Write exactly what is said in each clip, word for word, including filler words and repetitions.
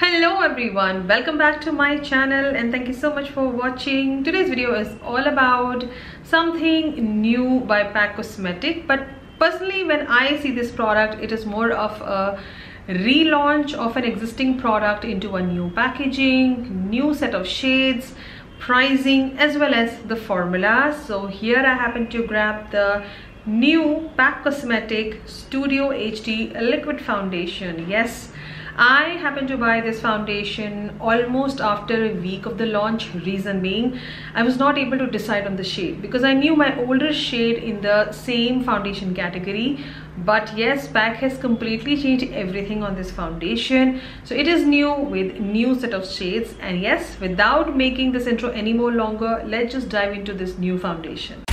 Hello everyone, welcome back to my channel and thank you so much for watching. Today's video is all about something new by P A C Cosmetic, but personally when I see this product it is more of a relaunch of an existing product into a new packaging, new set of shades, pricing as well as the formula. So here I happen to grab the new P A C Cosmetic Studio H D Liquid Foundation. Yes, I happened to buy this foundation almost after a week of the launch. Reason being, I was not able to decide on the shade because I knew my older shade in the same foundation category, but yes, P A C has completely changed everything on this foundation. So it is new with new set of shades, and yes, without making this intro any more longer, let's just dive into this new foundation.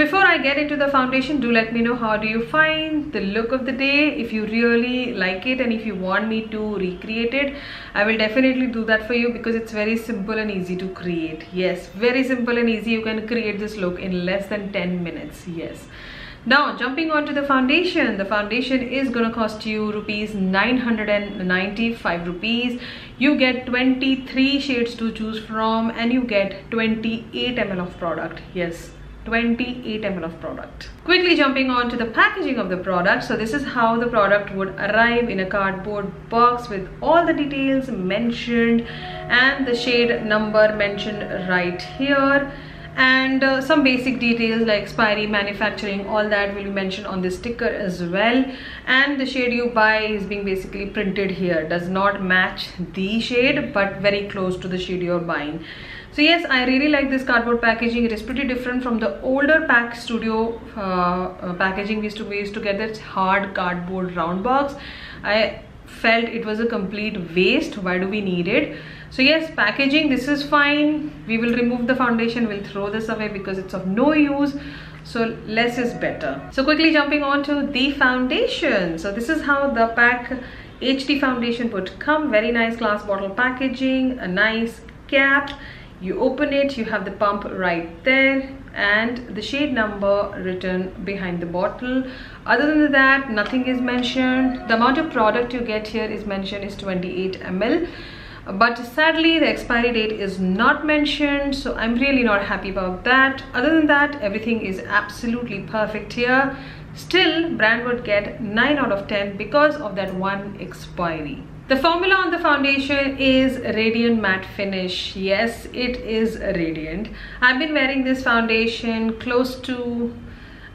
Before I get into the foundation, do let me know how do you find the look of the day, if you really like it and if you want me to recreate it. I will definitely do that for you because it's very simple and easy to create. Yes, very simple and easy. You can create this look in less than ten minutes. Yes. Now jumping on to the foundation, the foundation is gonna cost you rupees nine hundred ninety-five rupees. You get twenty-three shades to choose from and you get twenty-eight milliliters of product. Yes, twenty-eight milliliters of product. Quickly jumping on to the packaging of the product. So this is how the product would arrive in a cardboard box with all the details mentioned and the shade number mentioned right here, and uh, some basic details like expiry, manufacturing, all that will be mentioned on this sticker as well. And the shade you buy is being basically printed here, does not match the shade but very close to the shade you're buying. So yes, I really like this cardboard packaging. It is pretty different from the older P A C Studio uh, uh, packaging we used to we used to get. This hard cardboard round box, I felt it was a complete waste. Why do we need it? So yes, packaging, this is fine. We will remove the foundation, we'll throw this away because it's of no use. So less is better. So quickly jumping on to the foundation. So this is how the P A C H D foundation would come. Very nice glass bottle packaging, a nice cap. You open it, you have the pump right there and the shade number written behind the bottle. Other than that, nothing is mentioned. The amount of product you get here is mentioned is twenty-eight milliliters, but sadly the expiry date is not mentioned, so I'm really not happy about that. Other than that, everything is absolutely perfect here. Still, brand would get nine out of ten because of that one expiry. The formula on the foundation is Radiant Matte Finish. Yes, it is radiant. I've been wearing this foundation close to,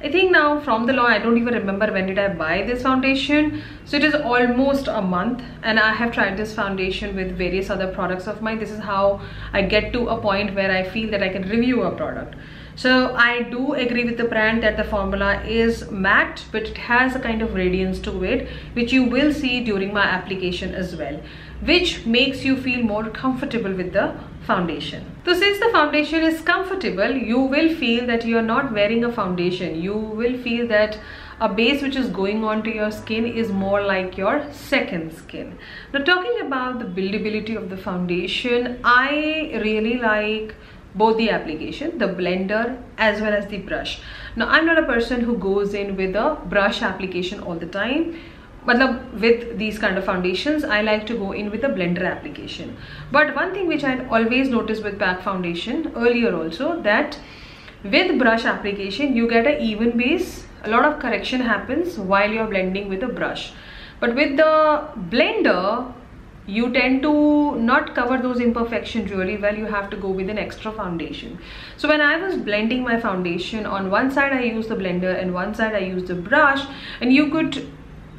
I think now from the law, I don't even remember when did I buy this foundation. So it is almost a month and I have tried this foundation with various other products of mine. This is how I get to a point where I feel that I can review a product. So I do agree with the brand that the formula is matte, but it has a kind of radiance to it, which you will see during my application as well, which makes you feel more comfortable with the foundation. So since the foundation is comfortable, you will feel that you are not wearing a foundation. You will feel that a base which is going on to your skin is more like your second skin. Now talking about the buildability of the foundation, I really like both the application, the blender as well as the brush. Now I'm not a person who goes in with a brush application all the time, but with these kind of foundations I like to go in with a blender application. But one thing which I always noticed with P A C foundation earlier also, that with brush application you get an even base, a lot of correction happens while you're blending with a brush. But with the blender you tend to not cover those imperfections really well. You have to go with an extra foundation. So when I was blending my foundation, on one side I used the blender and one side I used the brush, and you could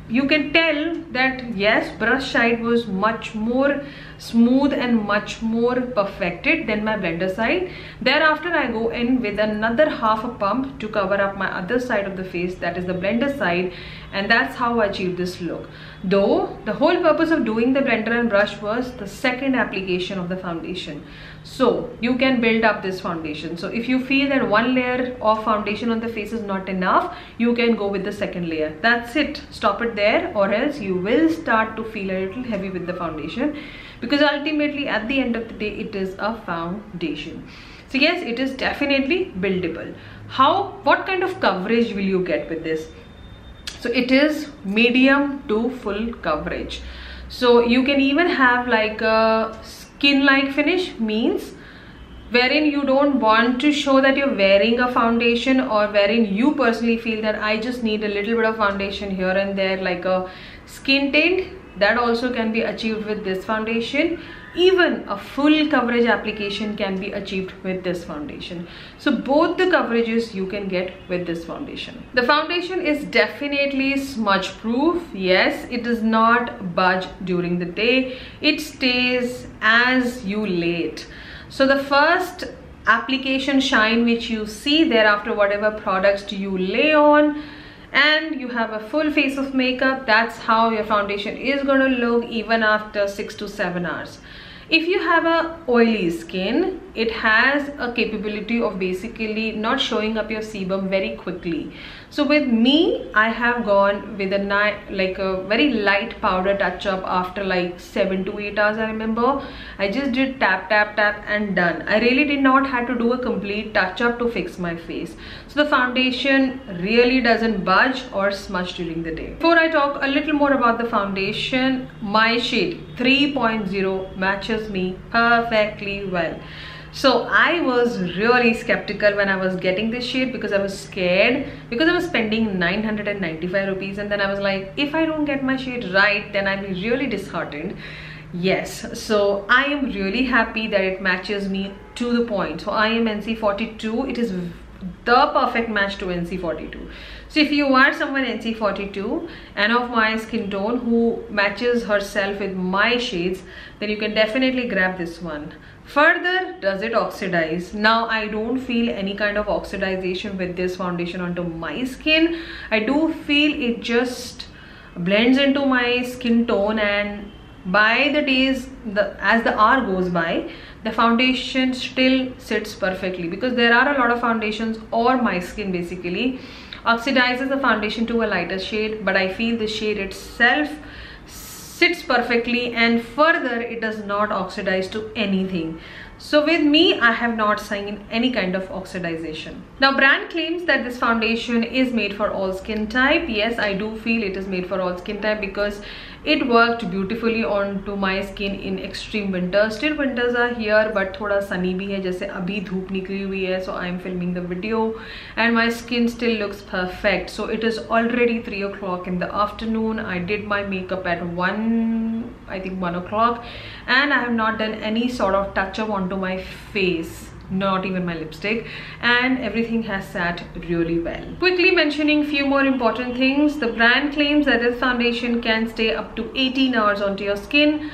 you can tell that yes, brush side was much more smooth and much more perfected than my blender side. Thereafter I go in with another half a pump to cover up my other side of the face, that is the blender side, and that's how I achieved this look. Though the whole purpose of doing the blender and brush was the second application of the foundation, so you can build up this foundation. So if you feel that one layer of foundation on the face is not enough, you can go with the second layer. That's it, stop it there, or else you will start to feel a little heavy with the foundation, because ultimately at the end of the day it is a foundation. So yes, it is definitely buildable. How, what kind of coverage will you get with this? So it is medium to full coverage. So you can even have like a skin-like finish, means wherein you don't want to show that you're wearing a foundation, or wherein you personally feel that I just need a little bit of foundation here and there, like a skin tint. That also can be achieved with this foundation. Even a full coverage application can be achieved with this foundation. So both the coverages you can get with this foundation. The foundation is definitely smudge proof. Yes, it does not budge during the day. It stays as you lay it. So the first application shine which you see, thereafter whatever products you lay on, and you have a full face of makeup, that's how your foundation is going to look even after six to seven hours. If you have a oily skin, it has a capability of basically not showing up your sebum very quickly. So with me, I have gone with a like a very light powder touch up after like seven to eight hours. I remember I just did tap tap tap and done. I really did not have to do a complete touch up to fix my face. So the foundation really doesn't budge or smudge during the day. Before I talk a little more about the foundation, my shade three point zero matches me perfectly well. So I was really skeptical when I was getting this shade, because I was scared, because I was spending nine hundred ninety-five rupees, and then I was like, if I don't get my shade right, then I'll be really disheartened. Yes, so I am really happy that it matches me to the point. So I am N C forty-two. It is the perfect match to N C forty-two. So if you are someone N C forty-two and of my skin tone who matches herself with my shades, then you can definitely grab this one. Further, does it oxidize? Now I don't feel any kind of oxidization with this foundation onto my skin. I do feel it just blends into my skin tone, and by the days, the as the hour goes by, the foundation still sits perfectly, because there are a lot of foundations, or my skin basically oxidizes the foundation to a lighter shade, but I feel the shade itself sits perfectly, and further it does not oxidize to anything. So with me, I have not seen any kind of oxidization. Now, brand claims that this foundation is made for all skin type. Yes, I do feel it is made for all skin type, because it worked beautifully onto my skin in extreme winters. Still winters are here, but thoda sunny bhi hai, jaise abhi dhoop nikli hui hai. So I am filming the video and my skin still looks perfect. So it is already three o'clock in the afternoon. I did my makeup at one, I think one o'clock, and I have not done any sort of touch up on to my face, not even my lipstick, and everything has sat really well. Quickly mentioning few more important things, the brand claims that this foundation can stay up to eighteen hours onto your skin.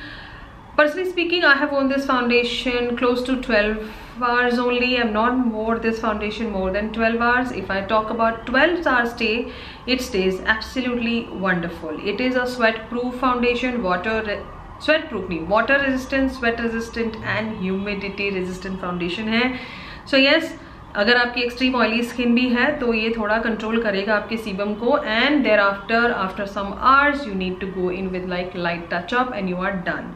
Personally speaking, I have owned this foundation close to twelve hours only. I'm not wore this foundation more than twelve hours. If I talk about twelve hour stay, it stays absolutely wonderful. It is a sweat proof foundation, water sweat proof nahi, water resistant, sweat resistant and humidity resistant foundation hai. So yes, अगर आपकी extreme oily skin भी है तो ये थोड़ा control करेगा आपके sebum को, and thereafter after some hours you need to go in with like light touch up and you are done.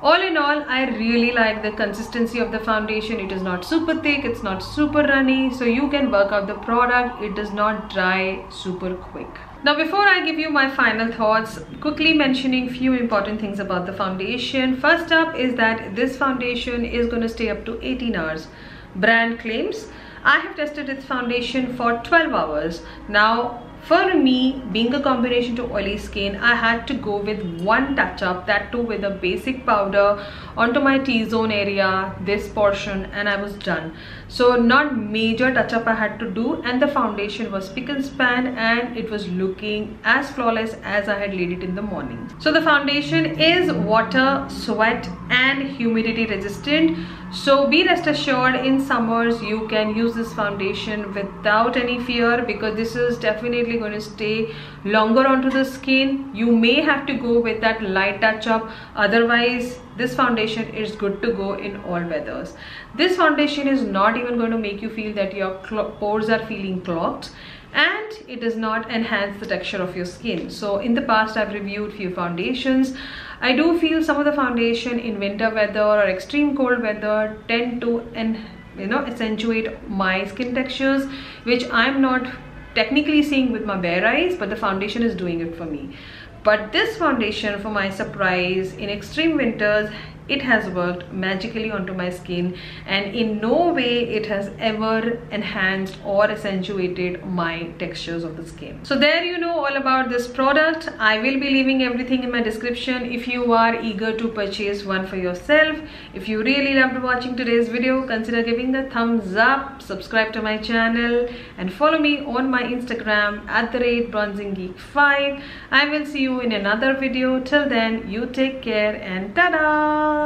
All in all, I really like the consistency of the foundation. It is not super thick, it's not super runny, so you can work out the product. It does not dry super quick. Now, before I give you my final thoughts, quickly mentioning few important things about the foundation. First up is that this foundation is going to stay up to eighteen hours. Brand claims. I have tested this foundation for twelve hours. Now, for me, being a combination to oily skin, I had to go with one touch up, that too with a basic powder onto my T-zone area, this portion, and I was done. So not major touch up I had to do, and the foundation was spick and span, and it was looking as flawless as I had laid it in the morning. So the foundation is water, sweat and humidity resistant. So be rest assured, in summers you can use this foundation without any fear, because this is definitely going to stay longer onto the skin. You may have to go with that light touch up, otherwise this foundation is good to go in all weathers. This foundation is not even going to make you feel that your pores are feeling clogged, and it does not enhance the texture of your skin. So in the past I've reviewed few foundations. I do feel some of the foundation in winter weather or extreme cold weather tend to and you know accentuate my skin textures, which I'm not technically seeing with my bare eyes, but the foundation is doing it for me. But this foundation, for my surprise, in extreme winters, it has worked magically onto my skin, and in no way it has ever enhanced or accentuated my textures of the skin. So there you know all about this product. I will be leaving everything in my description if you are eager to purchase one for yourself. If you really loved watching today's video, consider giving the thumbs up, subscribe to my channel, and follow me on my Instagram at the rate Bronzing Geek five. I will see you in another video. Till then, you take care and ta-da!